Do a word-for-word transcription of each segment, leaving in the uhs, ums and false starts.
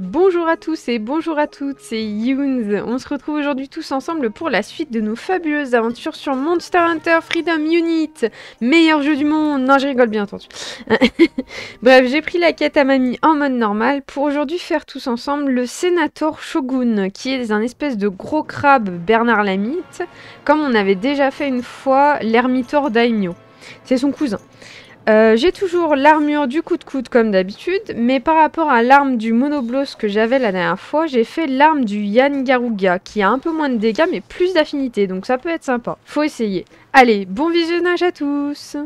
Bonjour à tous et bonjour à toutes, c'est Yunz. On se retrouve aujourd'hui tous ensemble pour la suite de nos fabuleuses aventures sur Monster Hunter Freedom Unite. Meilleur jeu du monde. Non, je rigole bien entendu. Bref, j'ai pris la quête à mamie en mode normal pour aujourd'hui faire tous ensemble le Ceanataur Shogun, qui est un espèce de gros crabe Bernard Lamite, comme on avait déjà fait une fois l'ermitor Daimyo. C'est son cousin. Euh, j'ai toujours l'armure du coup de coude comme d'habitude, mais par rapport à l'arme du monoblos que j'avais la dernière fois, j'ai fait l'arme du Yangaruga, qui a un peu moins de dégâts mais plus d'affinité, donc ça peut être sympa. Faut essayer. Allez, bon visionnage à tous!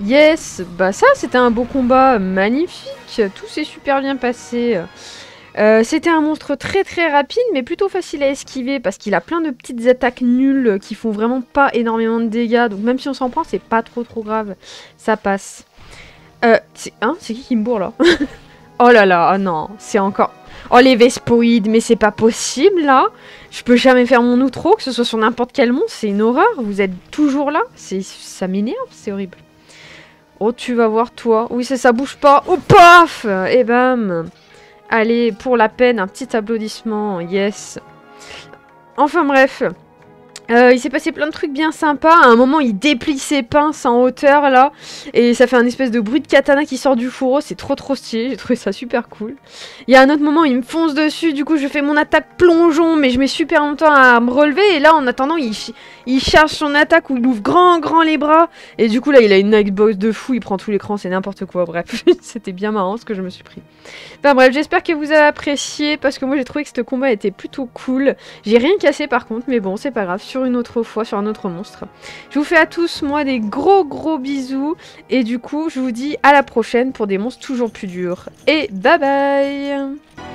Yes, bah ça c'était un beau combat, magnifique, tout s'est super bien passé. Euh, c'était un monstre très très rapide mais plutôt facile à esquiver parce qu'il a plein de petites attaques nulles qui font vraiment pas énormément de dégâts. Donc même si on s'en prend, c'est pas trop trop grave, ça passe. Euh, c'est hein, c'est qui qui me bourre là? Oh là là, oh non, c'est encore... Oh les Vespoïdes, mais c'est pas possible là. Je peux jamais faire mon outro, que ce soit sur n'importe quel monstre, c'est une horreur, vous êtes toujours là. Ça m'énerve, c'est horrible. Oh, tu vas voir, toi. Oui, ça, ça bouge pas. Oh, paf! Et bam! Allez, pour la peine, un petit applaudissement. Yes. Enfin, bref. Euh, il s'est passé plein de trucs bien sympas. À un moment, il déplie ses pinces en hauteur, là. Et ça fait un espèce de bruit de katana qui sort du fourreau. C'est trop, trop stylé. J'ai trouvé ça super cool. Il y a un autre moment, il me fonce dessus. Du coup, je fais mon attaque plongeon. Mais je mets super longtemps à me relever. Et là, en attendant, il, il charge son attaque où il ouvre grand, grand les bras. Et du coup, là, il a une nightbox de fou. Il prend tout l'écran. C'est n'importe quoi. Bref, c'était bien marrant ce que je me suis pris. Enfin, bref, j'espère que vous avez apprécié. Parce que moi, j'ai trouvé que ce combat était plutôt cool. J'ai rien cassé, par contre. Mais bon, c'est pas grave. Une autre fois, sur un autre monstre. Je vous fais à tous, moi, des gros gros bisous, et du coup, je vous dis à la prochaine pour des monstres toujours plus durs. Et bye bye!